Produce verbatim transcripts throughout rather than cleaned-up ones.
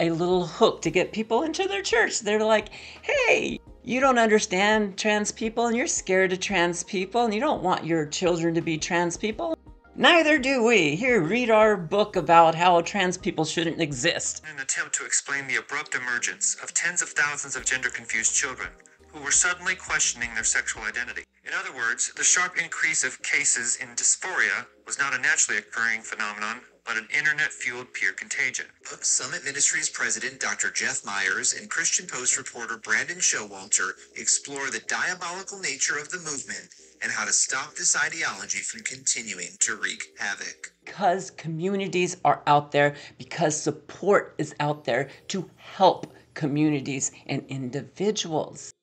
a little hook to get people into their church. They're like, hey, you don't understand trans people and you're scared of trans people and you don't want your children to be trans people. Neither do we. Here, read our book about how trans people shouldn't exist. In an attempt to explain the abrupt emergence of tens of thousands of gender-confused children who were suddenly questioning their sexual identity. In other words, the sharp increase of cases in dysphoria was not a naturally occurring phenomenon, but an internet-fueled peer contagion. Both Summit Ministries President Doctor Jeff Myers and Christian Post reporter Brandon Showalter explore the diabolical nature of the movement and how to stop this ideology from continuing to wreak havoc. Because communities are out there, because support is out there to help communities and individuals.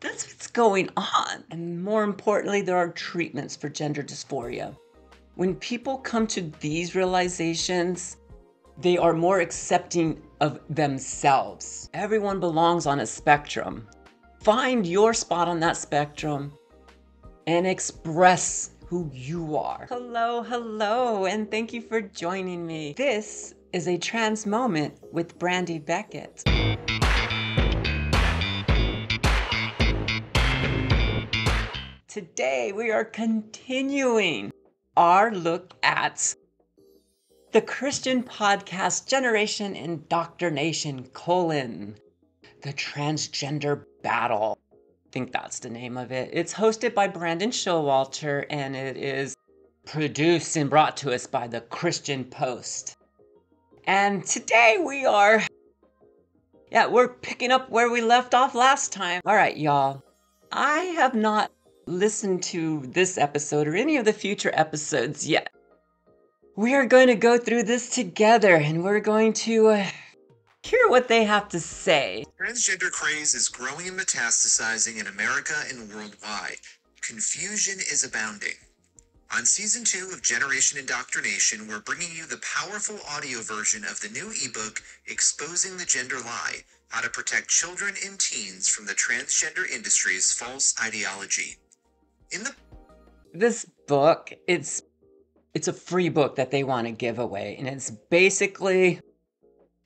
That's what's going on. And more importantly, there are treatments for gender dysphoria. When people come to these realizations, they are more accepting of themselves. Everyone belongs on a spectrum. Find your spot on that spectrum and express who you are. Hello, hello, and thank you for joining me. This is A Trans Moment with Brandi Beckett. Today, we are continuing our look at the Christian podcast Generation Indoctrination colon, the transgender battle. I think that's the name of it. It's hosted by Brandon Showalter and it is produced and brought to us by the Christian Post. And today we are, yeah, we're picking up where we left off last time. All right, y'all, I have not listen to this episode or any of the future episodes yet. We are going to go through this together and we're going to uh, hear what they have to say. Transgender craze is growing and metastasizing in America and worldwide. Confusion is abounding. On season two of Generation Indoctrination, we're bringing you the powerful audio version of the new ebook, Exposing the Gender Lie, How to Protect Children and Teens from the Transgender Industry's False Ideology. In the this book, it's it's a free book that they want to give away, and it's basically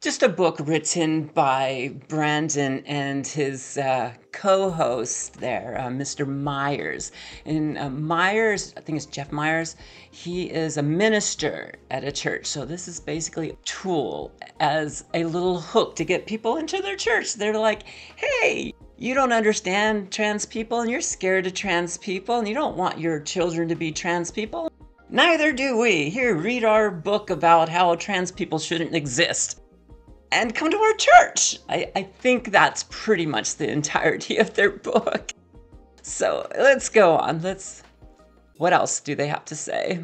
just a book written by Brandon and his uh, co-host there, uh, Mister Myers. And uh, Myers, I think it's Jeff Myers, he is a minister at a church. So this is basically a tool as a little hook to get people into their church. They're like, hey, you don't understand trans people and you're scared of trans people and you don't want your children to be trans people. Neither do we. Here, read our book about how trans people shouldn't exist. And come to our church. I, I think that's pretty much the entirety of their book. So let's go on. Let's, what else do they have to say?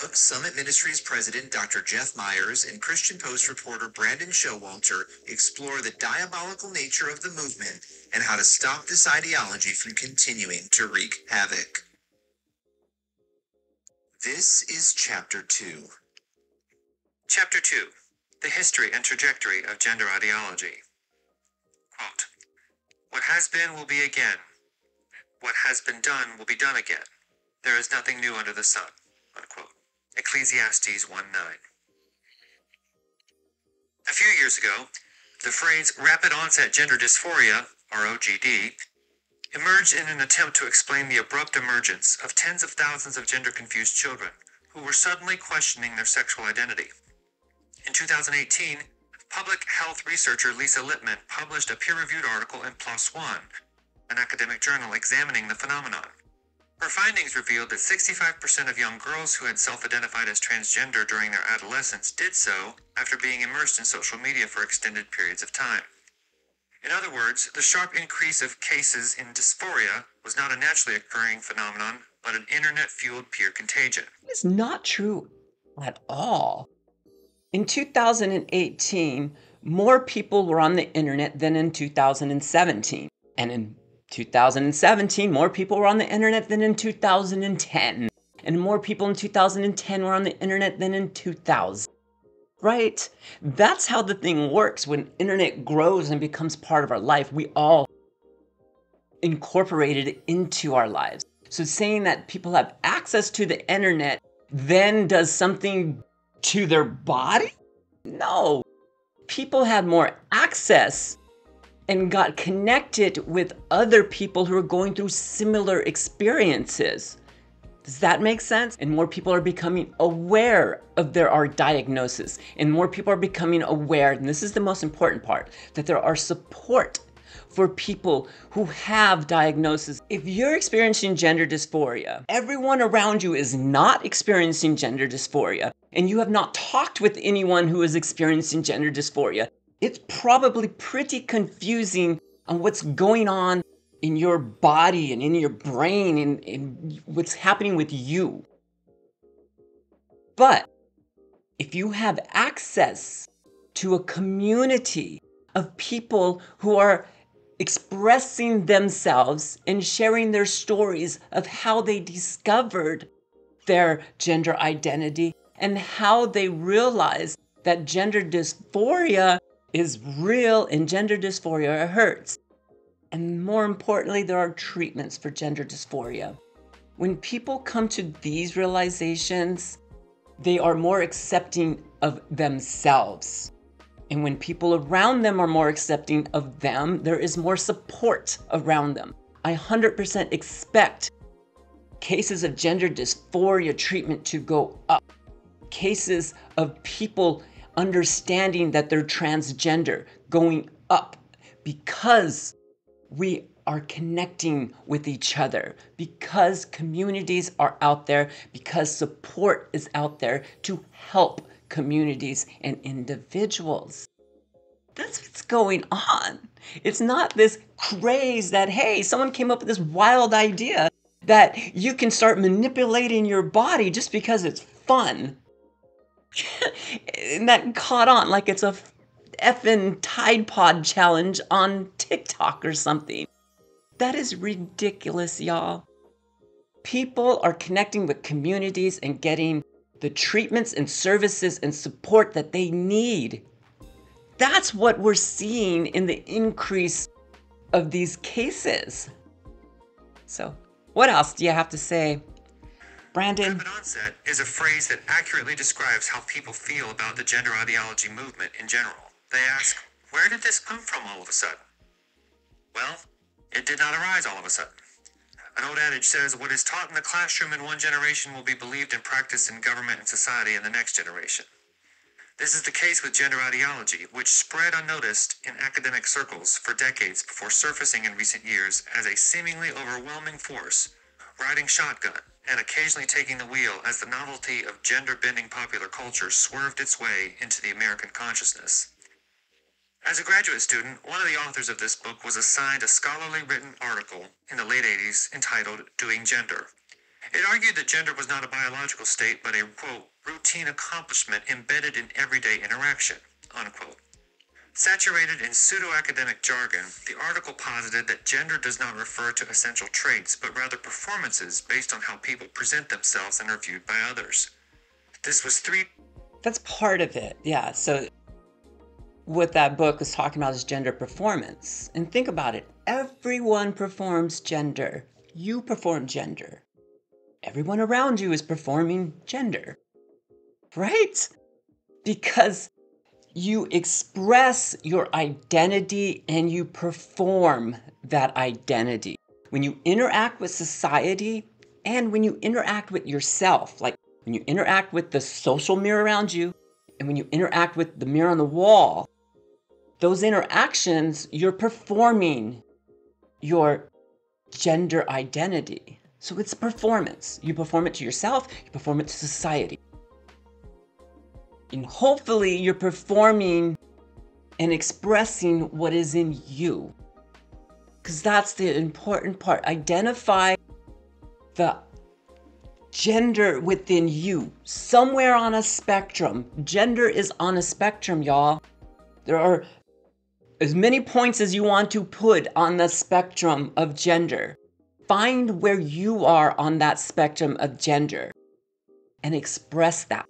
Book Summit Ministries President Doctor Jeff Myers and Christian Post reporter Brandon Showalter explore the diabolical nature of the movement and how to stop this ideology from continuing to wreak havoc. This is Chapter two. Chapter two. The history and trajectory of gender ideology. Quote, what has been will be again. What has been done will be done again. There is nothing new under the sun. Unquote. Ecclesiastes one nine. A few years ago, the phrase rapid onset gender dysphoria, R O G D, emerged in an attempt to explain the abrupt emergence of tens of thousands of gender-confused children who were suddenly questioning their sexual identity. In two thousand eighteen, public health researcher Lisa Littman published a peer-reviewed article in PLOS One, an academic journal examining the phenomenon. Her findings revealed that sixty-five percent of young girls who had self-identified as transgender during their adolescence did so after being immersed in social media for extended periods of time. In other words, the sharp increase of cases in dysphoria was not a naturally occurring phenomenon, but an internet-fueled peer contagion. It's not true at all. In two thousand eighteen, more people were on the internet than in two thousand seventeen. And in two thousand seventeen, more people were on the internet than in two thousand ten. And more people in two thousand ten were on the internet than in two thousand. Right? That's how the thing works. When internet grows and becomes part of our life, we all incorporate it into our lives. So saying that people have access to the internet then does something to their body? No, people had more access and got connected with other people who are going through similar experiences. Does that make sense? And more people are becoming aware of there are diagnoses, and more people are becoming aware, and this is the most important part, that there are support for people who have diagnoses. If you're experiencing gender dysphoria, everyone around you is not experiencing gender dysphoria, and you have not talked with anyone who is experiencing gender dysphoria, it's probably pretty confusing on what's going on in your body and in your brain and, and what's happening with you. But if you have access to a community of people who are expressing themselves and sharing their stories of how they discovered their gender identity and how they realized that gender dysphoria is real and gender dysphoria hurts. And more importantly, there are treatments for gender dysphoria. When people come to these realizations, they are more accepting of themselves. And when people around them are more accepting of them, there is more support around them. I one hundred percent expect cases of gender dysphoria treatment to go up. Cases of people understanding that they're transgender going up, because we are connecting with each other, because communities are out there, because support is out there to help communities and individuals. That's what's going on. It's not this craze that, hey, someone came up with this wild idea that you can start manipulating your body just because it's fun. And that caught on like it's a effing Tide Pod challenge on TikTok or something. That is ridiculous, y'all. People are connecting with communities and getting the treatments and services and support that they need. That's what we're seeing in the increase of these cases. So what else do you have to say, Brandon? Rapid onset is a phrase that accurately describes how people feel about the gender ideology movement in general. They ask, where did this come from all of a sudden? Well, it did not arise all of a sudden. An old adage says, what is taught in the classroom in one generation will be believed and practiced in government and society in the next generation. This is the case with gender ideology, which spread unnoticed in academic circles for decades before surfacing in recent years as a seemingly overwhelming force, riding shotgun and occasionally taking the wheel as the novelty of gender-bending popular culture swerved its way into the American consciousness. As a graduate student, one of the authors of this book was assigned a scholarly written article in the late eighties entitled Doing Gender. It argued that gender was not a biological state, but a, quote, routine accomplishment embedded in everyday interaction, unquote. Saturated in pseudo-academic jargon, the article posited that gender does not refer to essential traits, but rather performances based on how people present themselves and are viewed by others. This was three... That's part of it, yeah. So what that book is talking about is gender performance. And think about it. Everyone performs gender. You perform gender. Everyone around you is performing gender, right? Because you express your identity and you perform that identity. When you interact with society and when you interact with yourself, like when you interact with the social mirror around you and when you interact with the mirror on the wall, those interactions, you're performing your gender identity. So it's performance. You perform it to yourself, you perform it to society. And hopefully you're performing and expressing what is in you. Because that's the important part. Identify the gender within you. Somewhere on a spectrum. Gender is on a spectrum, y'all. There are as many points as you want to put on the spectrum of gender. Find where you are on that spectrum of gender and express that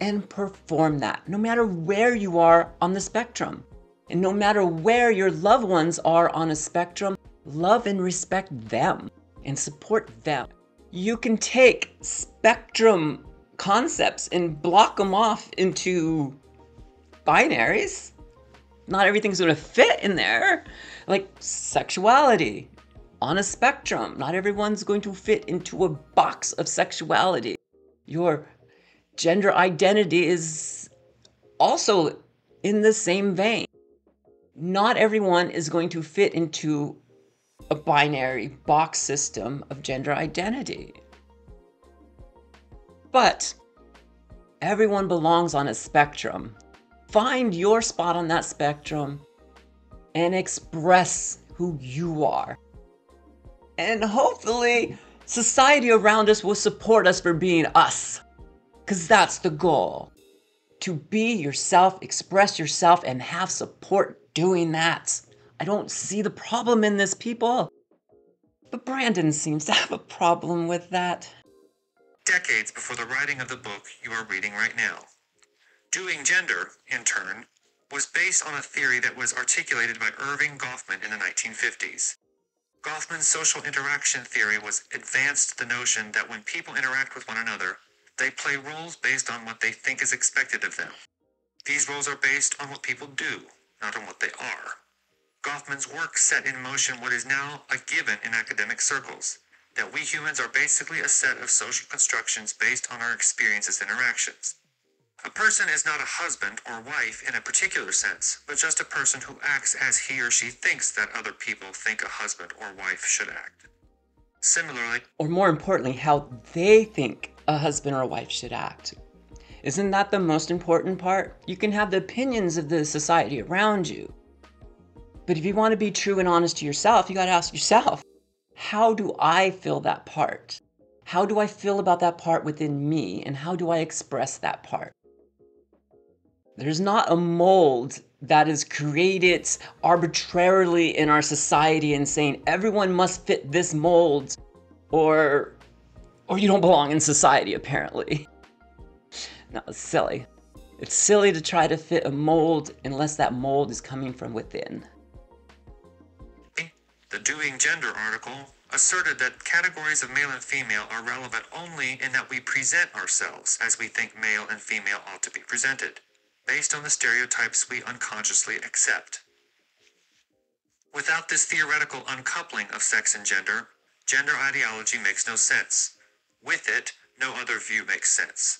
and perform that, no matter where you are on the spectrum. And no matter where your loved ones are on a spectrum, love and respect them and support them. You can take spectrum concepts and block them off into binaries. not everything's going to fit in there. Like sexuality on a spectrum. Not everyone's going to fit into a box of sexuality. Your gender identity is also in the same vein. Not everyone is going to fit into a binary box system of gender identity. But everyone belongs on a spectrum. Find your spot on that spectrum and express who you are. And hopefully society around us will support us for being us, because that's the goal. To be yourself, express yourself, and have support doing that. I don't see the problem in this, people. But Brandon seems to have a problem with that. Decades before the writing of the book you are reading right now. Doing Gender, in turn, was based on a theory that was articulated by Irving Goffman in the nineteen fifties. Goffman's social interaction theory was advanced the notion that when people interact with one another, they play roles based on what they think is expected of them. These roles are based on what people do, not on what they are. Goffman's work set in motion what is now a given in academic circles, that we humans are basically a set of social constructions based on our experiences and interactions. A person is not a husband or wife in a particular sense, but just a person who acts as he or she thinks that other people think a husband or wife should act. Similarly, or more importantly, how they think a husband or a wife should act. Isn't that the most important part? You can have the opinions of the society around you, but if you want to be true and honest to yourself, you got to ask yourself, how do I feel that part? How do I feel about that part within me, and how do I express that part? There's not a mold that is created arbitrarily in our society and saying everyone must fit this mold or, or you don't belong in society, apparently. No, it's silly. It's silly to try to fit a mold unless that mold is coming from within. The Doing Gender article asserted that categories of male and female are relevant only in that we present ourselves as we think male and female ought to be presented, based on the stereotypes we unconsciously accept. Without this theoretical uncoupling of sex and gender, gender ideology makes no sense. With it, no other view makes sense.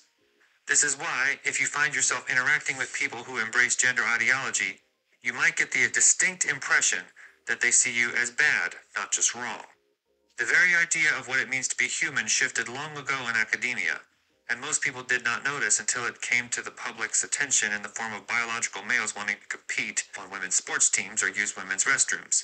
This is why, if you find yourself interacting with people who embrace gender ideology, you might get the distinct impression that they see you as bad, not just wrong. The very idea of what it means to be human shifted long ago in academia, and most people did not notice until it came to the public's attention in the form of biological males wanting to compete on women's sports teams or use women's restrooms.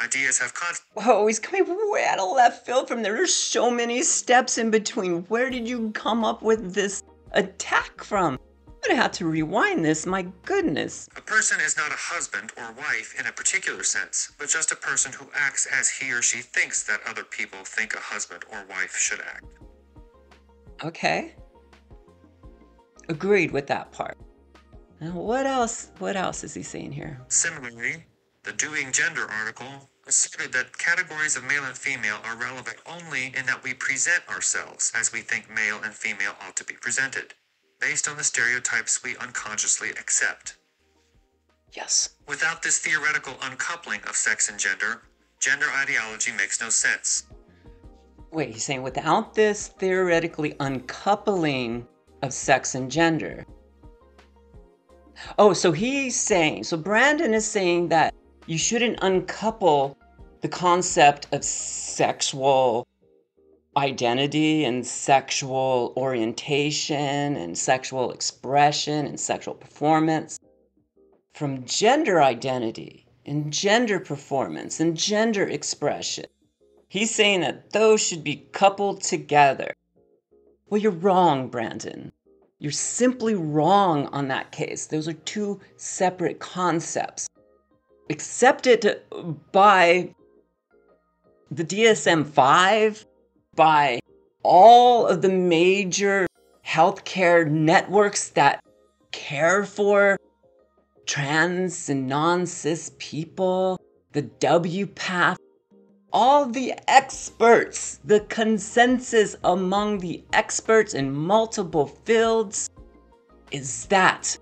Ideas have con- Whoa, he's coming way out of left field from there. There's so many steps in between. Where did you come up with this attack from? I'm gonna have to rewind this, my goodness. A person is not a husband or wife in a particular sense, but just a person who acts as he or she thinks that other people think a husband or wife should act. Okay. Agreed with that part. Now what else, what else is he saying here? Similarly, the Doing Gender article asserted that categories of male and female are relevant only in that we present ourselves as we think male and female ought to be presented, based on the stereotypes we unconsciously accept. Yes. Without this theoretical uncoupling of sex and gender, gender ideology makes no sense. Wait, he's saying without this theoretically uncoupling of sex and gender. Oh, so he's saying, so Brandon is saying that you shouldn't uncouple the concept of sexual identity and sexual orientation and sexual expression and sexual performance from gender identity and gender performance and gender expression. He's saying that those should be coupled together. Well, you're wrong, Brandon. You're simply wrong on that case. Those are two separate concepts. Accepted by the D S M five, by all of the major healthcare networks that care for trans and non-cis people, the W PATH, all the experts, the consensus among the experts in multiple fields is that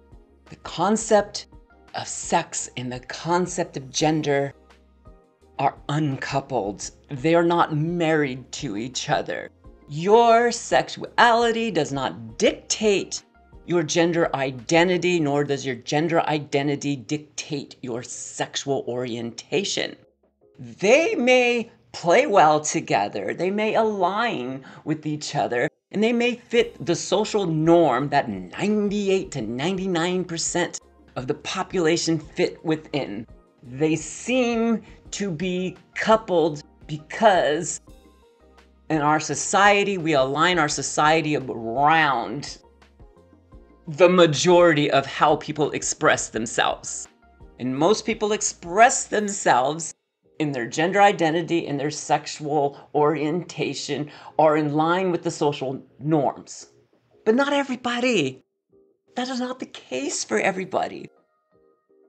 the concept of sex and the concept of gender are uncoupled. They're not married to each other. Your sexuality does not dictate your gender identity, nor does your gender identity dictate your sexual orientation. They may play well together, they may align with each other, and they may fit the social norm that ninety-eight to ninety-nine percent of the population fit within. They seem to be coupled because in our society, we align our society around the majority of how people express themselves. And most people express themselves in their gender identity and their sexual orientation are in line with the social norms. But not everybody. That is not the case for everybody.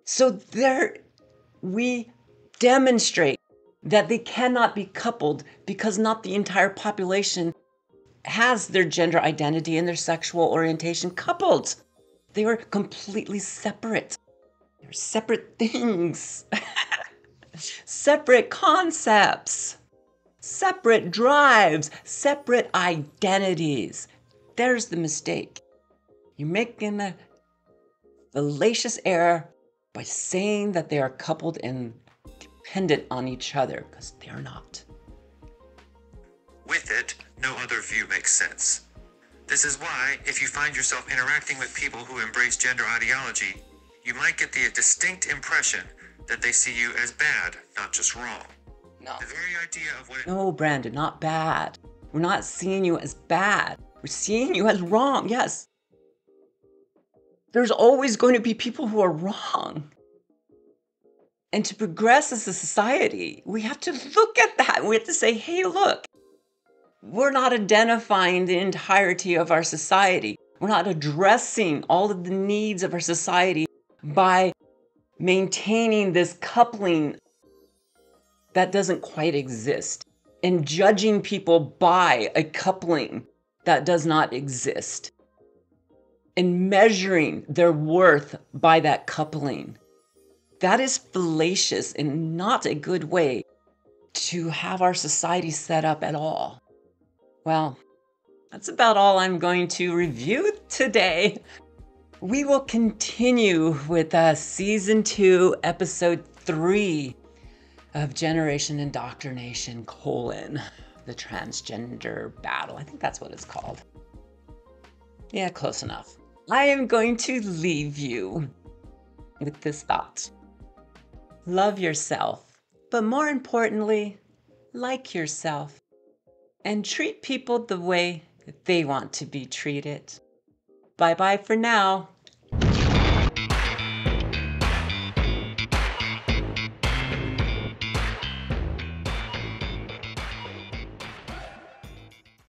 So there we demonstrate that they cannot be coupled because not the entire population has their gender identity and their sexual orientation coupled. They are completely separate. They're separate things. Separate concepts, separate drives, separate identities. There's the mistake. You're making a fallacious error by saying that they are coupled and dependent on each other, because they're not. With it, no other view makes sense. This is why, if you find yourself interacting with people who embrace gender ideology, you might get the distinct impression that they see you as bad, not just wrong. No. The very idea of what it- No, Brandon, not bad. We're not seeing you as bad. We're seeing you as wrong, yes. There's always going to be people who are wrong. And to progress as a society, we have to look at that. We have to say, hey, look, we're not identifying the entirety of our society. We're not addressing all of the needs of our society by maintaining this coupling that doesn't quite exist and judging people by a coupling that does not exist and measuring their worth by that coupling. That is fallacious and not a good way to have our society set up at all. Well, that's about all I'm going to review today. We will continue with uh, season two, episode three of Generation Indoctrination, colon, the transgender battle. I think that's what it's called. Yeah, close enough. I am going to leave you with this thought. Love yourself, but more importantly, like yourself and treat people the way that they want to be treated. Bye-bye for now.